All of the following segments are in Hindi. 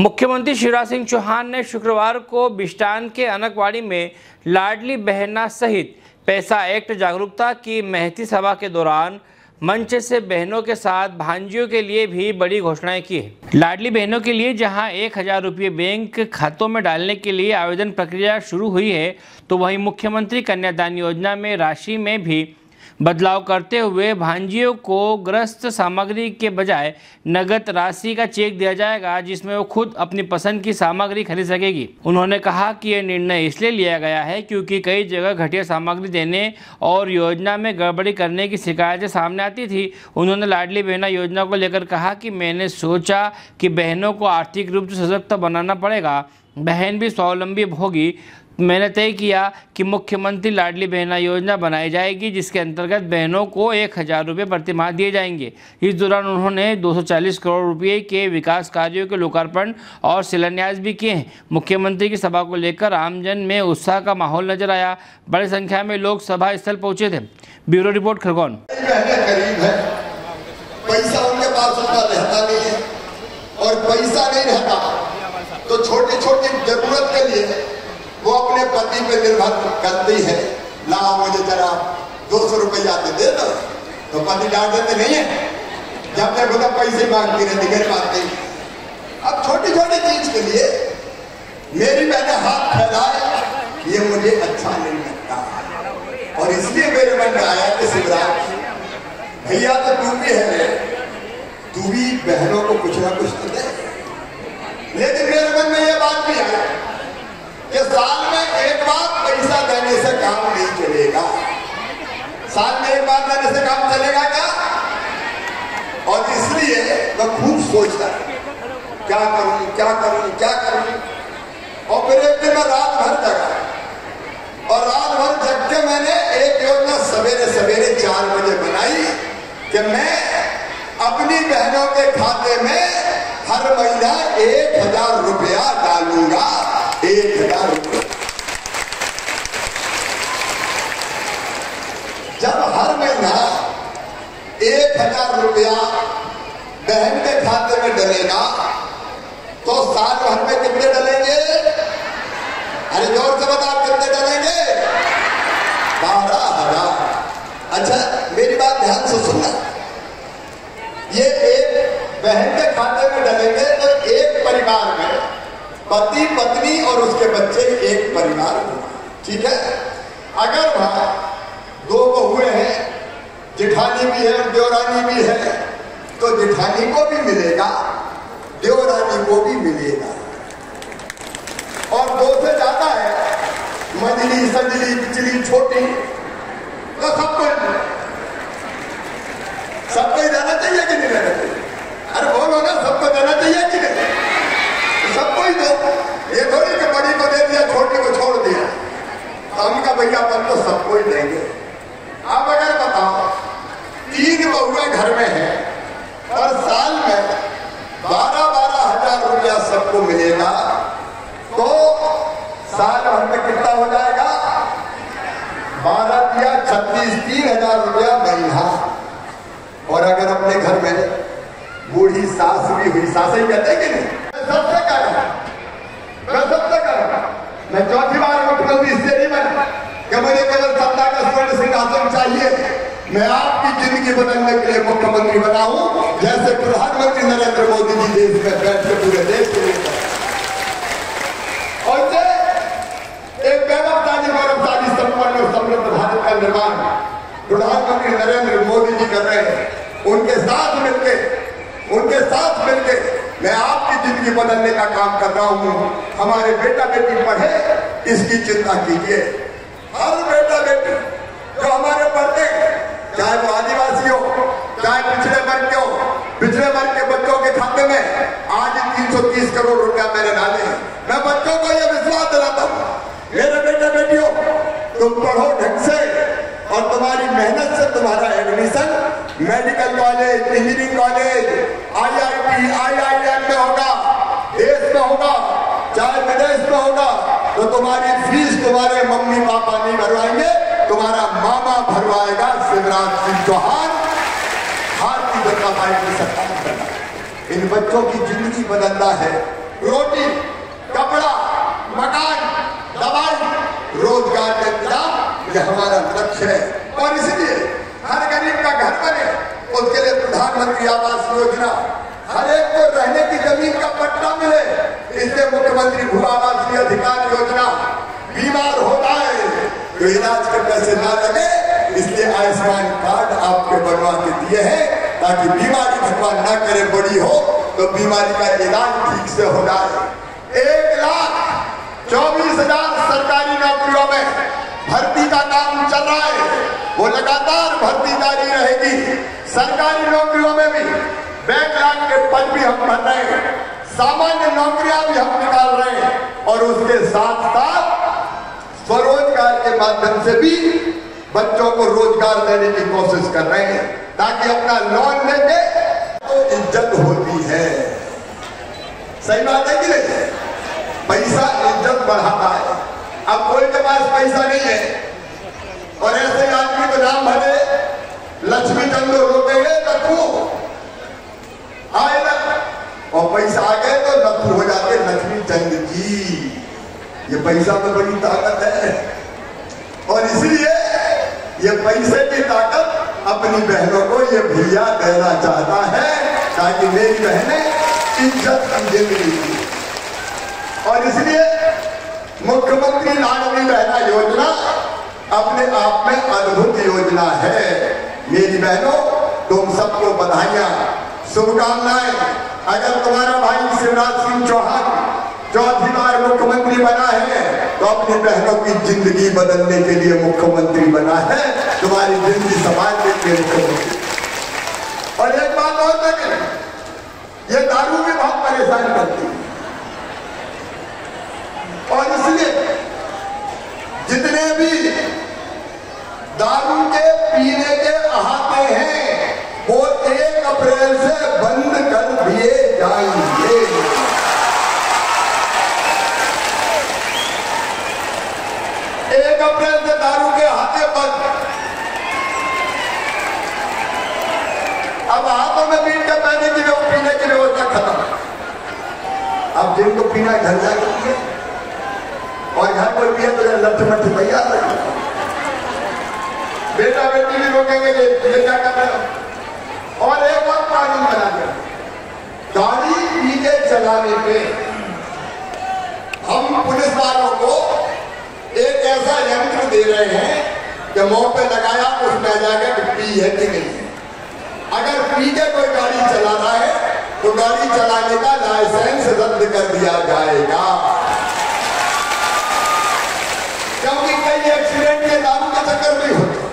मुख्यमंत्री शिवराज सिंह चौहान ने शुक्रवार को बिस्टान के अनकवाड़ी में लाडली बहना सहित पैसा एक्ट जागरूकता की महती सभा के दौरान मंच से बहनों के साथ भांजियों के लिए भी बड़ी घोषणाएं की है। लाडली बहनों के लिए जहां 1,000 रुपये बैंक खातों में डालने के लिए आवेदन प्रक्रिया शुरू हुई है, तो वहीं मुख्यमंत्री कन्यादान योजना में राशि में भी बदलाव करते हुए भांजियों को ग्रस्त सामग्री के बजाय नगद राशि का चेक दिया जाएगा, जिसमें वो खुद अपनी पसंद की सामग्री खरीद सकेगी। उन्होंने कहा कि यह निर्णय इसलिए लिया गया है क्योंकि कई जगह घटिया सामग्री देने और योजना में गड़बड़ी करने की शिकायतें सामने आती थी। उन्होंने लाडली बहना योजना को लेकर कहा कि मैंने सोचा कि बहनों को आर्थिक रूप से सशक्त बनाना पड़ेगा, बहन भी स्वावलंबी होगी। मैंने तय किया कि मुख्यमंत्री लाडली बहना योजना बनाई जाएगी, जिसके अंतर्गत बहनों को 1,000 रुपये प्रति माह दिए जाएंगे। इस दौरान उन्होंने 240 करोड़ रुपये के विकास कार्यों के लोकार्पण और शिलान्यास भी किए हैं। मुख्यमंत्री की सभा को लेकर आमजन में उत्साह का माहौल नजर आया। बड़ी संख्या में लोग सभा स्थल पहुंचे थे। Bureau report Khargone. और पैसा नहीं रहता तो छोटी छोटी जरूरत के लिए वो अपने पति पे निर्भर करती है। लाओ मुझे जरा 200 रुपया दे दो, तो पति डांट देते नहीं है। जब तक बोला पैसे मांगती रहती घर मांगती। अब छोटी छोटी चीज के लिए मेरी मैंने हाथ फैलाए, ये मुझे अच्छा नहीं लगता और इसलिए मेरे मन में आया कि शिवराज भैया तो तू भी है, तू भी बहनों को कुछ ना कुछ तो दे। लेकिन मेरे मन में यह बात भी है कि साल में एक बार पैसा देने से काम नहीं चलेगा। साल में एक बार देने से काम चलेगा क्या? और इसलिए मैं खूब सोचता क्या करूं क्या करूं क्या करूं, और फिर एक दिन मैं रात भर जगा और रात भर जग के मैंने एक योजना सवेरे सवेरे 4 बजे बनाई कि मैं अपनी बहनों के खाते में हर महीना 1,000 रुपया डालूंगा। 1,000 रुपये जब हर महीना 1,000 रुपया बहन के खाते में डलेगा तो साल भर में कितने डलेंगे? अरे जोर से बताओ कितने डलेंगे? 12,000। अच्छा मेरी बात ध्यान से सुनना, ये एक बहन के खाते में डलेंगे तो एक परिवार में पति पत्नी और उसके बच्चे एक परिवार होगा, ठीक है? अगर वहां 2 बहुएं हैं, जेठानी भी है और देवरानी भी है, तो जेठानी को भी मिलेगा, देवरानी को भी मिलेगा। और 2 से ज्यादा है, मंझली संजली बिचली छोटी, तो सबको जाना चाहिए कि नहीं रहना चाहिए? अरे बोलो ना, सबको जाना चाहिए कि नहीं? सबको ही दो, ये थोड़ी कि बड़ी को दे दिया छोटी को छोड़ दिया। हम का भैया अपन तो सबको ही देंगे। आप अगर बताओ 3 बहुएं घर में हैं और साल में 12,000 रुपया सबको मिलेगा तो साल भर में कितना हो जाएगा? 12 या 36, 3,000 रुपया महीना। और अगर अपने घर में बूढ़ी सास भी हुई, सास ही कहते हैं कि नहीं? मैं 4थी बार मुख्यमंत्री इससे नहीं बना कि मुझे केवल सत्ता का स्वर्ण सिंहासन चाहिए। मैं आपकी जिंदगी बदलने के लिए मुख्यमंत्री बना हूं, जैसे प्रधानमंत्री नरेंद्र मोदी जी देश में बैठ के पूरे देश के लिए। और एक वैभवशाली गौरवशाली संपन्न और समृद्ध भारत का निर्माण प्रधानमंत्री नरेंद्र मोदी जी कर रहे हैं। उनके साथ मिलके मैं आपकी जिंदगी बदलने का काम कर रहा हूँ। हमारे बेटा बेटी पढ़े, इसकी चिंता कीजिए। हर बेटा बेटी जो हमारे पढ़ते, चाहे वो आदिवासी हो चाहे पिछड़े वर्ग के हो, पिछड़े वर्ग के बच्चों के खाते में आज 330 करोड़ रुपया मैंने डाले हैं। मैं बच्चों को यह विश्वास दिलाता हूँ, मेरे बेटा बेटियों तुम पढ़ो ढंग से और तुम्हारी मेहनत से तुम्हारा admission medical college, engineering college, IIT, IIM में होगा, देश में होगा चाहे विदेश में होगा, तो तुम्हारी फीस तुम्हारे मम्मी पापा नहीं भरवाएंगे, तुम्हारा मामा भरवाएगा। शिवराज सिंह चौहान भारतीय जनता पार्टी की सरकार, इन बच्चों की जिंदगी बदलता है। प्रधानमंत्री आवास योजना, हर एक को रहने की जमीन का पट्टा मिले, इससे मुख्यमंत्री भू आवासी अधिकार योजना, बीमार हो जाए तो इलाज के पैसे ना लगे इसलिए आयुष्मान कार्ड आपके बनवा के दिए हैं ताकि बीमारी भगवान ना करे, बड़ी हो तो बीमारी का इलाज ठीक से हो जाए। 1,24,000 सरकारी नौकरियों में भर्ती का काम चल रहा है, वो लगातार भर्ती जारी रहेगी। सरकारी नौकरियों में भी बैकलॉग के पद भी हम भर रहे हैं, सामान्य नौकरियां भी हम निकाल रहे हैं और उसके साथ साथ स्वरोजगार के माध्यम से भी बच्चों को रोजगार देने की कोशिश कर रहे हैं ताकि अपना लोन लेके तो इज्जत होती है। सही बात है कि नहीं? पैसा इज्जत बढ़ाता है। अब कोई के पास पैसा नहीं है और ऐसे आदमी को नाम भले लक्ष्मी चंद रोते गए लखू आए ना और पैसा आ गए तो लखू हो जाते लक्ष्मी चंद जी। ये पैसा तो बड़ी ताकत है और इसलिए ये पैसे की ताकत अपनी बहनों को ये भैया देना चाहता है ताकि मेरी बहनें इज्जत समझे मिली। और इसलिए मुख्यमंत्री लाडली बहना योजना अपने आप में अद्भुत योजना है। मेरी बहनों तुम सबको बधाइयां, शुभकामनाएं। अगर तुम्हारा भाई शिवराज सिंह चौहान चौथी बार मुख्यमंत्री बना है तो अपनी बहनों की जिंदगी बदलने के लिए मुख्यमंत्री बना है, तुम्हारी जिंदगी संभालने के लिए मुख्यमंत्री। और एक बात और करें, ये दारू भी बहुत परेशान करती है और इसलिए जितने भी दारू के पीने के अहाते हैं वो 1 अप्रैल से बंद कर दिए जाएंगे। एक अप्रैल से दारू के अहाते बंद। अब अहातों में पीने के व्यवस्था खत्म। अब जिनको पीना है घर जाके और घर कोई पिया तो लठ मठ भैया बेटा बेटी भी रोकेंगे क्या कर रहे हो। और एक और कानून बना दिया, गाड़ी पी के चलाने पे हम पुलिस वालों को एक ऐसा यंत्र दे रहे हैं कि मुंह पे लगाया उसमें जाकर पी है कि नहीं है। अगर पी के कोई गाड़ी चला रहा है तो गाड़ी चलाने का लाइसेंस रद्द कर दिया जाएगा क्योंकि कई एक्सीडेंट के दारू के चक्कर में होते,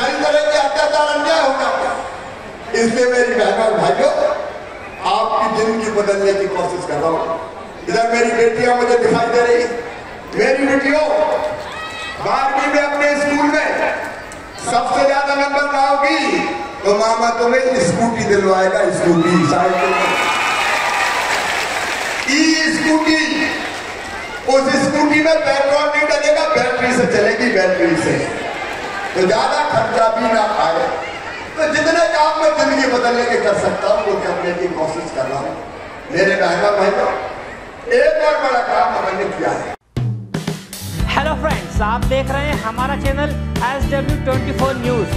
कई तरह के अत्याचार अन्याय हो जाता है। इसलिए मेरी बहनों और भाइयों आपकी जिंदगी बदलने की कोशिश कर रहा हूँ। इधर मेरी बेटियां मुझे दिखाई दे रही, मेरी बेटियों 12वीं में अपने स्कूल में सबसे ज्यादा नंबर लाओगी तो मामा तुम्हें स्कूटी दिलवाएगा, स्कूटी साइकिल ई स्कूटी। उस स्कूटी में पेट्रोल नहीं डलेगा, बैटरी से चलेगी, बैटरी से तो ज्यादा खर्चा भी ना आए। तो जितने काम मैं जिंदगी बदलने के कर सकता हूँ वो करने की कोशिश कर रहा हूँ। मेरे बहनों भाइयों एक और बड़ा काम हमने किया है। हेलो फ्रेंड्स, आप देख रहे हैं हमारा चैनल SW24 न्यूज।